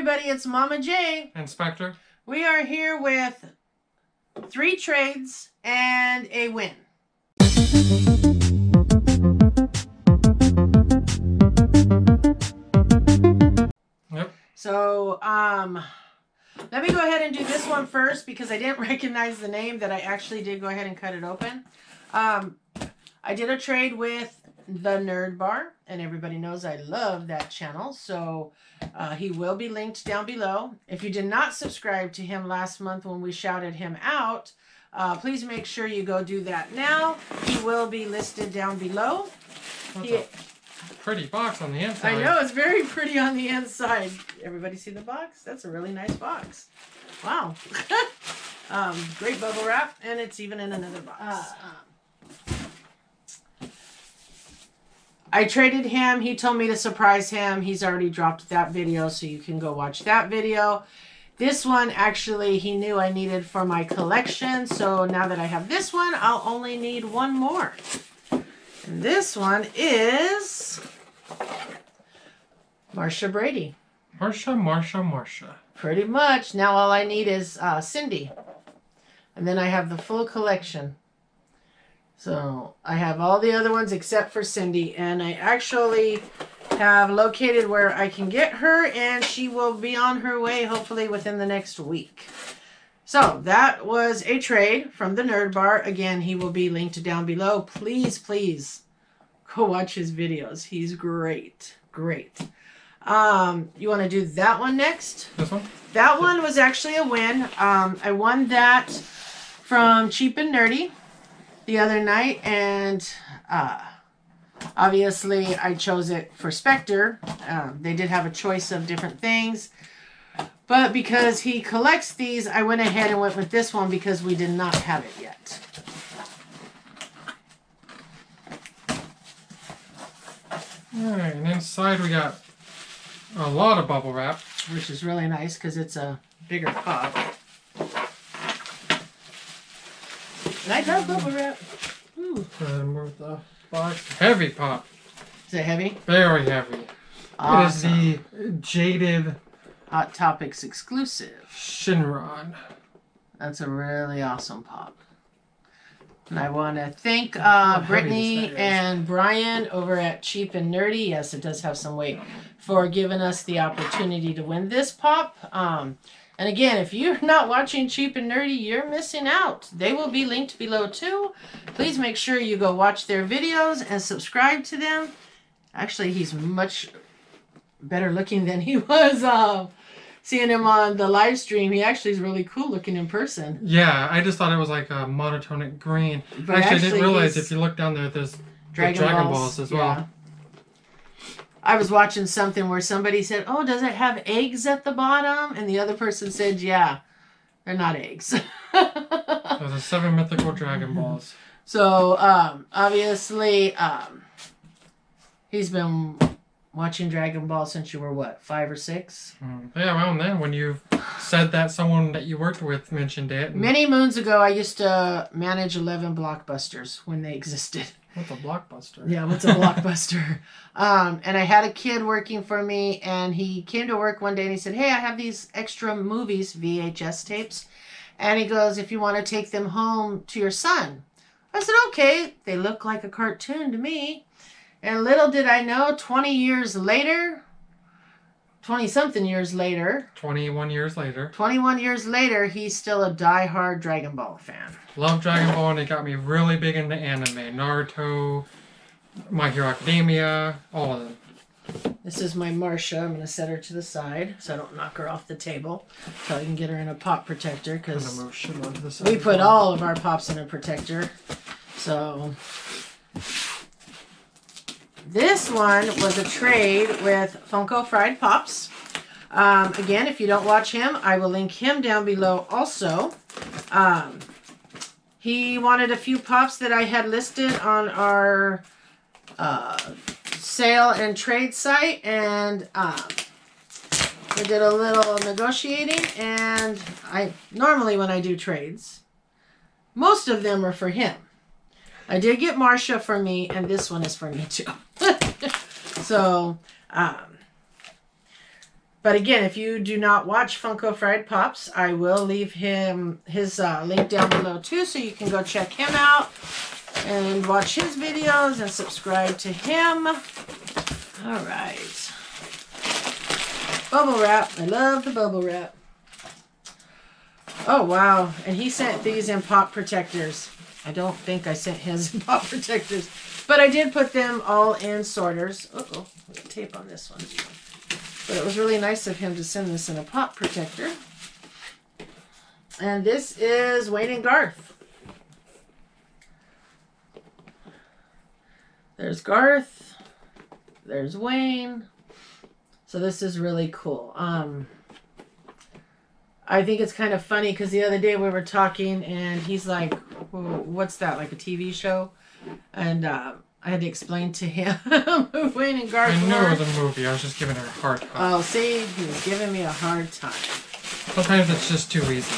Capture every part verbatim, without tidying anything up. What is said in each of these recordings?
everybody, it's Mama J. Inspector. We are here with three trades and a win. Yep. So, um, let me go ahead and do this one first because I didn't recognize the name that I actually did go ahead and cut it open. Um, I did a trade with The Nerd Bar, and everybody knows I love that channel, so uh, he will be linked down below. If you did not subscribe to him last month when we shouted him out, uh, please make sure you go do that now. He will be listed down below. He, a pretty box on the inside. I know, it's very pretty on the inside. Everybody see the box? That's a really nice box. Wow. um, great bubble wrap, and it's even in another box. Uh, um, I traded him. He told me to surprise him. He's already dropped that video, so you can go watch that video. This one, actually, he knew I needed for my collection. So now that I have this one, I'll only need one more. And this one is Marsha Brady. Marsha, Marsha, Marsha. Pretty much. Now all I need is uh, Cindy. And then I have the full collection. So I have all the other ones except for Cindy, and I actually have located where I can get her, and she will be on her way hopefully within the next week. So that was a trade from the Nerd Bar. Again, he will be linked down below. Please, please go watch his videos. He's great, great. Um, you want to do that one next? This one? That one was actually a win. Um, I won that from Cheap and Nerdy the other night, and uh, obviously I chose it for Spectre. Um, they did have a choice of different things, but because he collects these, I went ahead and went with this one because we did not have it yet. All right, and inside we got a lot of bubble wrap, which is really nice because it's a bigger pop. And I got bubble wrap. Ooh. And with the box. Heavy pop. Is it heavy? Very heavy. Awesome. It is the Jaded Hot Topics exclusive Shinron. That's a really awesome pop. And I want to thank uh, Brittany and Brian over at Cheap and Nerdy. Yes, it does have some weight, for giving us the opportunity to win this pop. Um, And again, if you're not watching Cheap and Nerdy, you're missing out. They will be linked below too. Please make sure you go watch their videos and subscribe to them. Actually, he's much better looking than he was uh, seeing him on the live stream. He actually is really cool looking in person. Yeah, I just thought it was like a monotonic green. But actually, actually, I didn't realize if you look down there, there's Dragon, the Dragon Balls, Balls as yeah. well. I was watching something where somebody said, oh, does it have eggs at the bottom? And the other person said, yeah, they're not eggs. Those are seven mythical Dragon Balls. So, um, obviously, um, he's been watching Dragon Ball since you were, what, five or six? Mm. Yeah, around then, when you said that someone that you worked with mentioned it. And... many moons ago, I used to manage eleven Blockbusters when they existed. What's a Blockbuster? Yeah, what's a Blockbuster? um, and I had a kid working for me, and he came to work one day, and he said, hey, I have these extra movies, V H S tapes. And he goes, if you want to take them home to your son. I said, okay. They look like a cartoon to me. And little did I know, twenty years later, twenty-something years later. twenty-one years later. twenty-one years later, he's still a diehard Dragon Ball fan. Love Dragon Ball, and it got me really big into anime. Naruto, My Hero Academia, all of them. This is my Marsha. I'm going to set her to the side so I don't knock her off the table. So I can get her in a pop protector, because we put all of our pops in a protector. So... this one was a trade with Funko Fried Pops. Um, again, if you don't watch him, I will link him down below also. Um, he wanted a few pops that I had listed on our uh, sale and trade site, and um, we did a little negotiating, and I normally when I do trades, most of them are for him. I did get Marsha for me, and this one is for me too. So, um, But again, if you do not watch Funko Fried Pops, I will leave him his uh, link down below too, so you can go check him out and watch his videos and subscribe to him. All right. Bubble wrap. I love the bubble wrap. Oh, wow. And he sent these in pop protectors. I don't think I sent his in pop protectors, but I did put them all in sorters. Uh-oh, we got tape on this one. But it was really nice of him to send this in a pop protector. And this is Wayne and Garth. There's Garth. There's Wayne. So this is really cool. Um, I think it's kind of funny because the other day we were talking and he's like, well, what's that, like a T V show? And uh, I had to explain to him Wayne and Garth. I knew it was a movie. I was just giving her a hard time. Oh, see? He was giving me a hard time. Sometimes it's just too easy.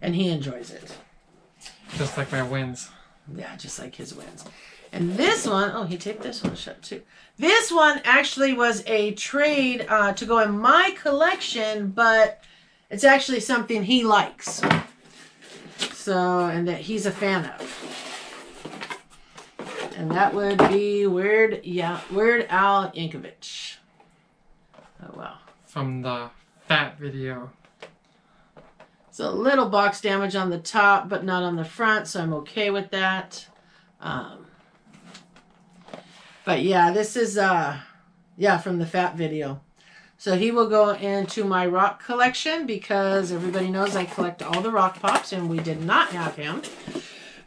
And he enjoys it. Just like my wins. Yeah, just like his wins. And this one, oh, he taped this one shut too. This one actually was a trade uh, to go in my collection, but it's actually something he likes. So, and that he's a fan of. And that would be Weird, yeah, Weird Al Yankovic. Oh, wow. From the Fat video. It's a little box damage on the top, but not on the front, so I'm okay with that. Um... But yeah, this is, uh, yeah, from the Fat video. So he will go into my rock collection because everybody knows I collect all the rock pops and we did not have him.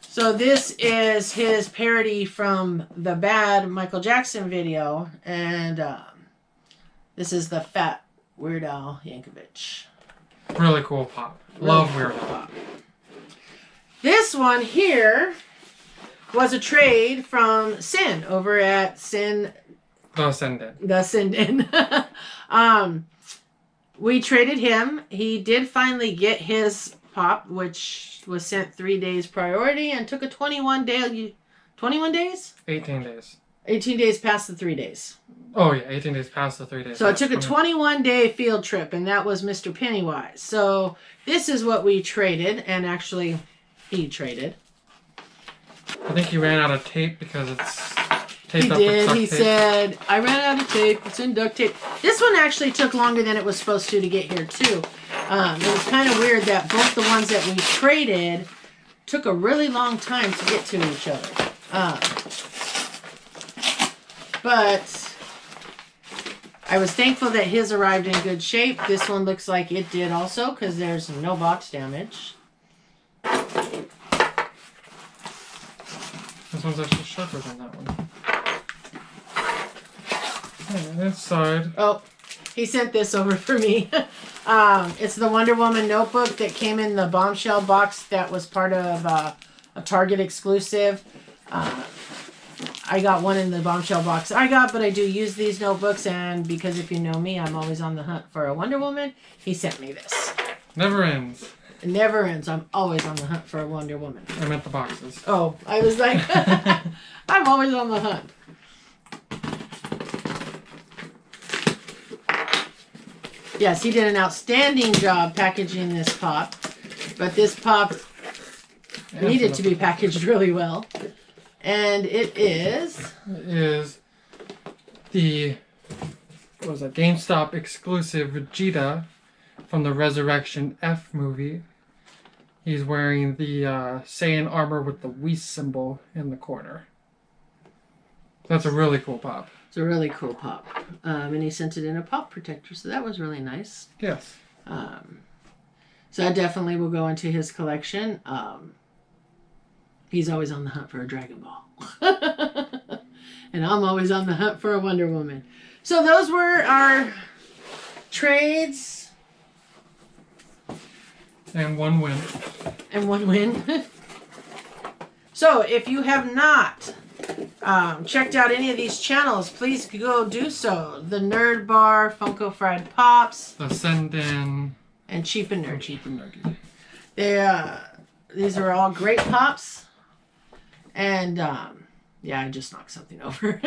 So this is his parody from the Bad Michael Jackson video. And um, this is the Fat Weird Al Yankovic. Really cool pop. Really Love cool Weird Al. Pop. This one here was a trade from Sin over at Sin. The Sin Den. The Sin Den. um, we traded him. He did finally get his pop, which was sent three days priority and took a twenty-one day. twenty-one days? eighteen days. eighteen days past the three days. Oh, yeah. eighteen days past the three days. So That's it took a twenty-one day field trip, and that was Mister Pennywise. So this is what we traded, and actually he traded. I think he ran out of tape because it's taped he up did. with duct He did. He said, I ran out of tape. It's in duct tape. This one actually took longer than it was supposed to to get here, too. Um, it was kind of weird that both the ones that we traded took a really long time to get to each other. Um, but I was thankful that his arrived in good shape. This one looks like it did also because there's no box damage. This one's actually sharper than that one. And this side. Oh, he sent this over for me. um, it's the Wonder Woman notebook that came in the bombshell box that was part of uh, a Target exclusive. Uh, I got one in the bombshell box I got, but I do use these notebooks. And because if you know me, I'm always on the hunt for a Wonder Woman, he sent me this. Never ends. It never ends. I'm always on the hunt for a Wonder Woman. I meant the boxes. Oh, I was like, I'm always on the hunt. Yes, he did an outstanding job packaging this pop, but this pop yeah, needed to be packaged really well. And it is... It is the, what was that, GameStop exclusive Vegeta from the Resurrection F movie. He's wearing the uh, Saiyan armor with the Whis symbol in the corner. That's a really cool pop. It's a really cool pop. Um, and he sent it in a pop protector, so that was really nice. Yes. Um, so that definitely will go into his collection. Um, he's always on the hunt for a Dragon Ball. And I'm always on the hunt for a Wonder Woman. So those were our trades. And one win. And one win. So if you have not um, checked out any of these channels, please go do so. The Nerd Bar, Funko Fried Pops. The Sin Den. And Cheap and Nerdy. Cheap and Nerdy. They, uh, these are all great pops. And um, yeah, I just knocked something over.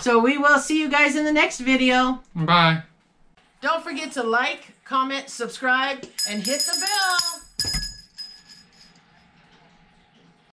So we will see you guys in the next video. Bye. Don't forget to like, comment, subscribe, and hit the bell.